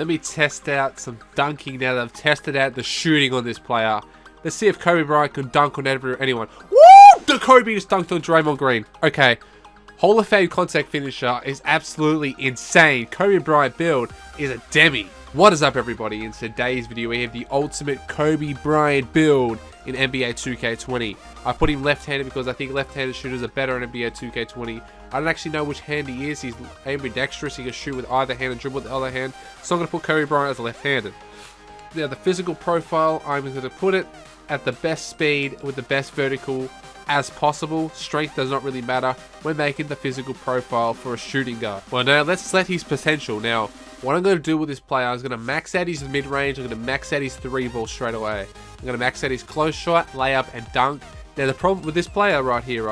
Let me test out some dunking now that I've tested out the shooting on this player. Let's see if Kobe Bryant can dunk on anyone. Woo! The Kobe just dunked on Draymond Green. Okay. Hall of Fame contact finisher is absolutely insane. Kobe Bryant build is a demi. What is up, everybody? In today's video, we have the ultimate Kobe Bryant build in NBA 2K20. I put him left-handed because I think left-handed shooters are better in NBA 2K20. I don't actually know which hand he is. He's ambidextrous. He can shoot with either hand and dribble with the other hand. So I'm going to put Kobe Bryant as left-handed. Now, the physical profile, I'm going to put it at the best speed with the best vertical as possible. Strength does not really matter when making the physical profile for a shooting guard. Well, now let's set his potential. Now, what I'm going to do with this player is going to max out his mid-range. I'm going to max out his three ball straight away. I'm going to max out his close shot, layup, and dunk. Now, the problem with this player right here,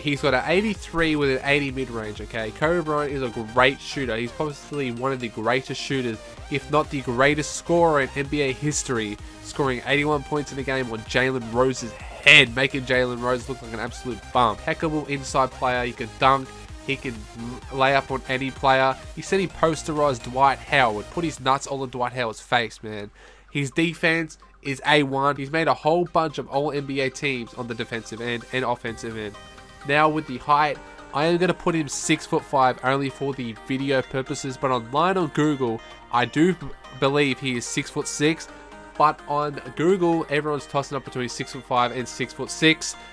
he's got an 83 with an 80 mid-range, okay? Kobe Bryant is a great shooter. He's possibly one of the greatest shooters, if not the greatest scorer in NBA history, scoring 81 points in a game on Jalen Rose's head, making Jalen Rose look like an absolute bum. Impeccable inside player. He can dunk. He can lay up on any player. He said he posterized Dwight Howard. Put his nuts all on Dwight Howard's face, man. His defense is A1. He's made a whole bunch of all-NBA teams on the defensive end and offensive end. Now with the height, I am going to put him 6'5", only for the video purposes, but online on Google, I do believe he is 6'6", but on Google, everyone's tossing up between 6'5" and 6'6",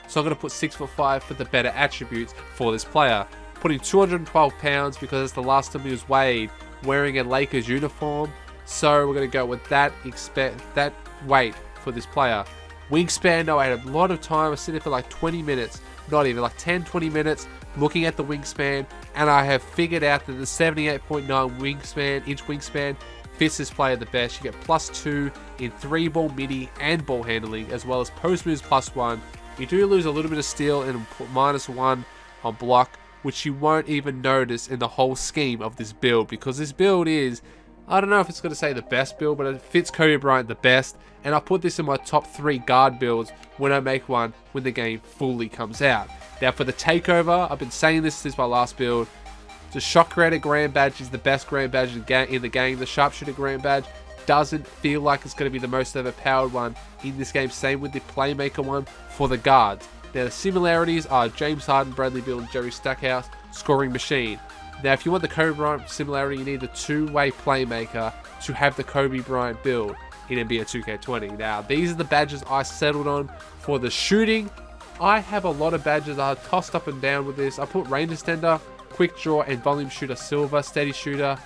so I'm going to put 6'5" for the better attributes for this player. Putting 212 pounds because it's the last time he was weighed wearing a Lakers uniform, so we're going to go with that weight for this player. Wingspan, no, I had a lot of time. I was sitting there for like 20 minutes, not even, like 10, 20 minutes, looking at the wingspan, and I have figured out that the 78.9 inch wingspan fits this player the best. You get +2 in 3-ball midi and ball handling, as well as post moves +1. You do lose a little bit of steal and -1 on block, which you won't even notice in the whole scheme of this build, because this build is, I don't know if it's going to say the best build, but it fits Kobe Bryant the best, and I'll put this in my top 3 guard builds when I make one when the game fully comes out. Now for the takeover, I've been saying this since my last build, the shot creator grand badge is the best grand badge in the game. The sharpshooter grand badge doesn't feel like it's going to be the most overpowered one in this game, same with the playmaker one for the guards. Now the similarities are James Harden, Bradley Bill, and Jerry Stackhouse, scoring machine. Now if you want the Kobe Bryant similarity, you need the two-way playmaker to have the Kobe Bryant build in NBA 2K20. Now these are the badges I settled on for the shooting. I have a lot of badges I tossed up and down with this. I put range extender, quick draw, and volume shooter silver, steady shooter,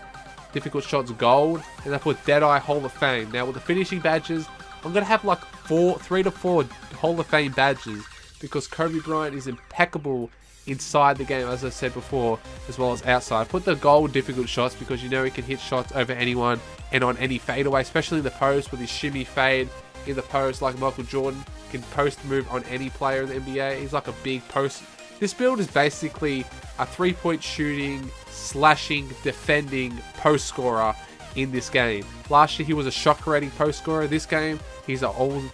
difficult shots gold, and I put Deadeye Hall of Fame. Now with the finishing badges, I'm going to have like 3 to 4 Hall of Fame badges, because Kobe Bryant is impeccable inside the game, as I said before, as well as outside. Put the gold difficult shots because you know he can hit shots over anyone and on any fadeaway, especially in the post with his shimmy fade in the post, like Michael Jordan can post move on any player in the NBA. He's like a big post. This build is basically a three-point shooting, slashing, defending post scorer in this game. Last year he was a shot creating post scorer. This game he's an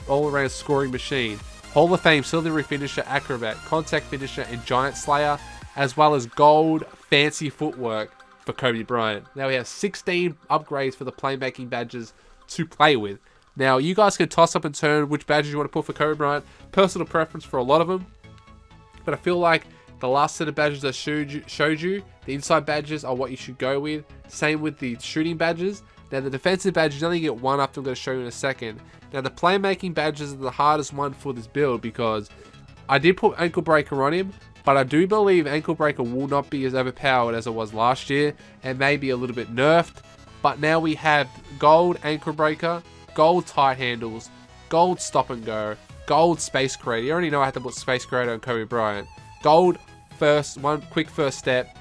all-around scoring machine. Hall of Fame, Silvery Finisher, Acrobat, Contact Finisher, and Giant Slayer, as well as Gold, Fancy Footwork for Kobe Bryant. Now we have 16 upgrades for the playmaking badges to play with. Now you guys can toss up and turn which badges you want to put for Kobe Bryant. Personal preference for a lot of them, but I feel like the last set of badges I showed you, the inside badges are what you should go with. Same with the shooting badges. Now the defensive badges, you only get one up, I'm going to show you in a second. Now the playmaking badges are the hardest one for this build, because I did put Ankle Breaker on him, but I do believe Ankle Breaker will not be as overpowered as it was last year, and maybe a little bit nerfed. But now we have gold Ankle Breaker, gold tight handles, gold stop and go, gold space creator. You already know I had to put space creator on Kobe Bryant. Gold quick first step,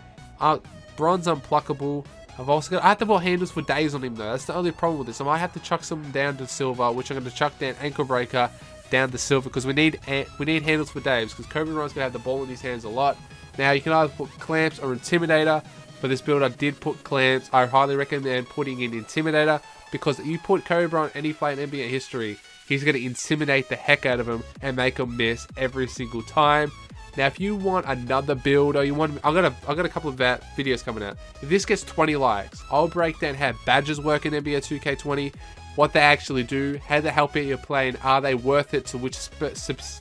bronze unpluckable. I have to put handles for days on him though. That's the only problem with this. I might have to chuck some down to silver, which I'm going to chuck down Ankle Breaker down to silver, because we need handles for days, because Kobe Bryant's going to have the ball in his hands a lot. Now you can either put clamps or intimidator. For this build I did put clamps. I highly recommend putting in intimidator, because if you put Kobe Bryant any play in NBA history, he's going to intimidate the heck out of him and make him miss every single time. Now, if you want another build or you want, I got a couple of videos coming out. If this gets 20 likes, I'll break down how badges work in NBA 2K20, what they actually do, how they help you play, and are they worth it to which specific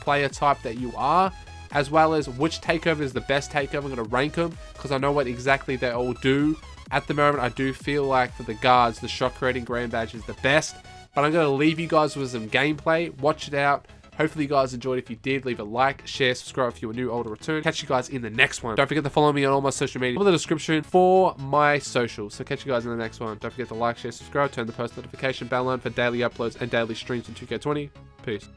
player type that you are, as well as which takeover is the best takeover. I'm going to rank them because I know what exactly they all do. At the moment, I do feel like for the guards, the shot creating grand badge is the best, but I'm going to leave you guys with some gameplay. Watch it out. Hopefully you guys enjoyed. If you did, leave a like, share, subscribe if you're new, old, or return. Catch you guys in the next one. Don't forget to follow me on all my social media in the description for my socials. So catch you guys in the next one. Don't forget to like, share, subscribe, turn the post notification bell on for daily uploads and daily streams in 2K20. Peace.